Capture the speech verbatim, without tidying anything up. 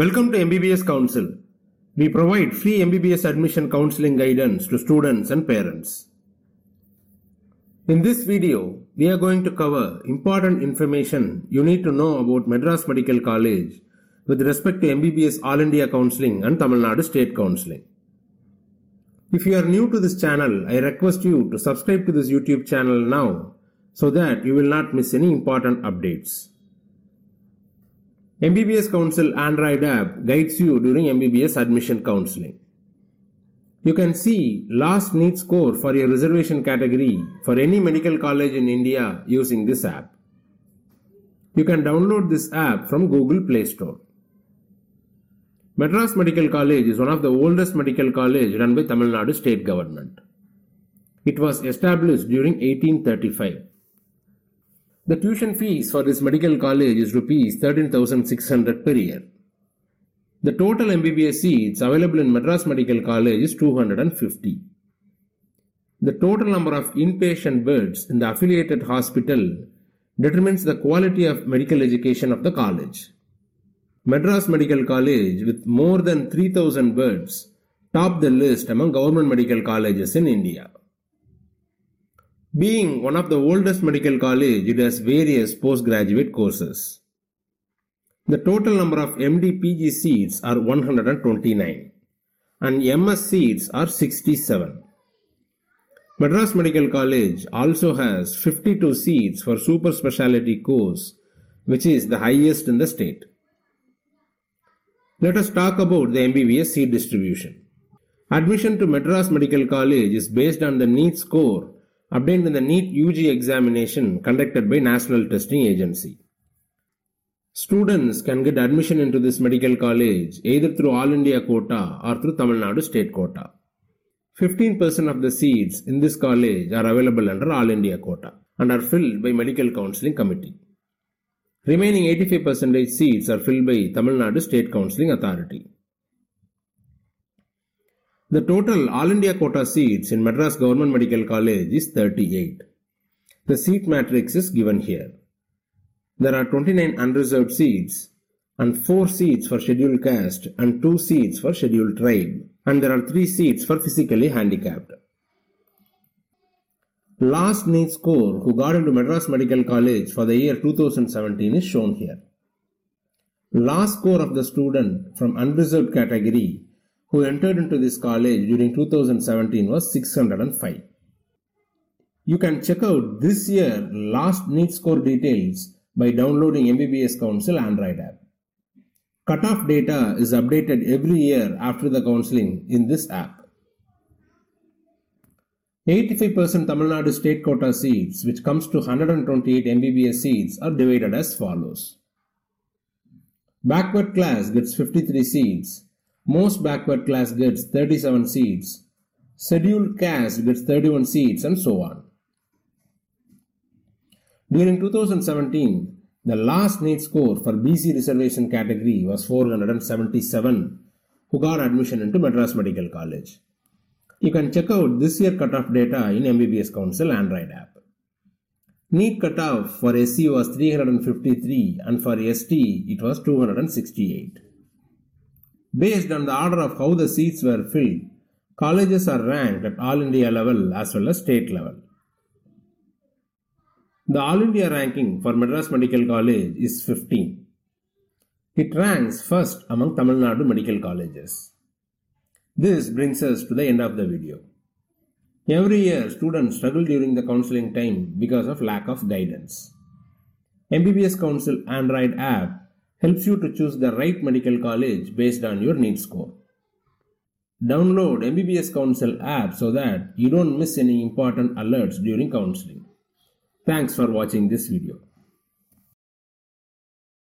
Welcome to M B B S Council. We provide free M B B S admission counseling guidance to students and parents. In this video, we are going to cover important information you need to know about Madras Medical College with respect to M B B S All India Counseling and Tamil Nadu State Counseling. If you are new to this channel, I request you to subscribe to this YouTube channel now so that you will not miss any important updates. M B B S Council Android app guides you during M B B S admission counseling. You can see last NEET score for your reservation category for any medical college in India using this app. You can download this app from Google Play Store. Madras Medical College is one of the oldest medical college run by Tamil Nadu state government. It was established during eighteen thirty-five. The tuition fees for this medical college is rupees thirteen thousand six hundred per year. The total M B B S seats available in Madras Medical College is two hundred fifty. The total number of inpatient beds in the affiliated hospital determines the quality of medical education of the college. Madras Medical College, with more than three thousand beds, topped the list among government medical colleges in India. Being one of the oldest medical college, it has various postgraduate courses. The total number of M D P G seats are one hundred twenty-nine and M S seats are sixty-seven. Madras Medical College also has fifty-two seats for super specialty course, which is the highest in the state. Let us talk about the M B B S seat distribution. Admission to Madras Medical College is based on the NEET score obtained in the NEET U G examination conducted by National Testing Agency. Students can get admission into this medical college either through All India quota or through Tamil Nadu state quota. fifteen percent of the seats in this college are available under All India quota and are filled by Medical Counseling Committee. Remaining eighty-five percent seats are filled by Tamil Nadu State Counseling Authority. The total All India quota seats in Madras Government Medical College is thirty-eight. The seat matrix is given here. There are twenty-nine unreserved seats and four seats for scheduled caste and two seats for scheduled tribe, and there are three seats for physically handicapped. Last NEET score who got into Madras Medical College for the year two thousand seventeen is shown here. Last score of the student from unreserved category who entered into this college during two thousand seventeen was six hundred five. You can check out this year last NEET score details by downloading M B B S Council Android app. Cutoff data is updated every year after the counseling in this app. eighty-five percent Tamil Nadu state quota seats, which comes to one hundred twenty-eight M B B S seats, are divided as follows. Backward class gets fifty-three seats. Most backward class gets thirty-seven seats, scheduled caste gets thirty-one seats, and so on. During two thousand seventeen, the last NEET score for B C reservation category was four hundred seventy-seven, who got admission into Madras Medical College. You can check out this year cutoff data in M B B S Council Android app. NEET cutoff for S C was three hundred fifty-three and for S T it was two hundred sixty-eight. Based on the order of how the seats were filled, colleges are ranked at All India level as well as state level. The All India ranking for Madras Medical College is fifteen. It ranks first among Tamil Nadu medical colleges. This brings us to the end of the video. Every year, students struggle during the counseling time because of lack of guidance. M B B S Council Android app helps you to choose the right medical college based on your NEET score. Download M B B S Council app so that you don't miss any important alerts during counseling. Thanks for watching this video.